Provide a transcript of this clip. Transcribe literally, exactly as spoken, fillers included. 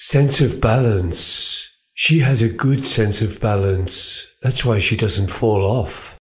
Sense of balance. She has a good sense of balance. That's why she doesn't fall off.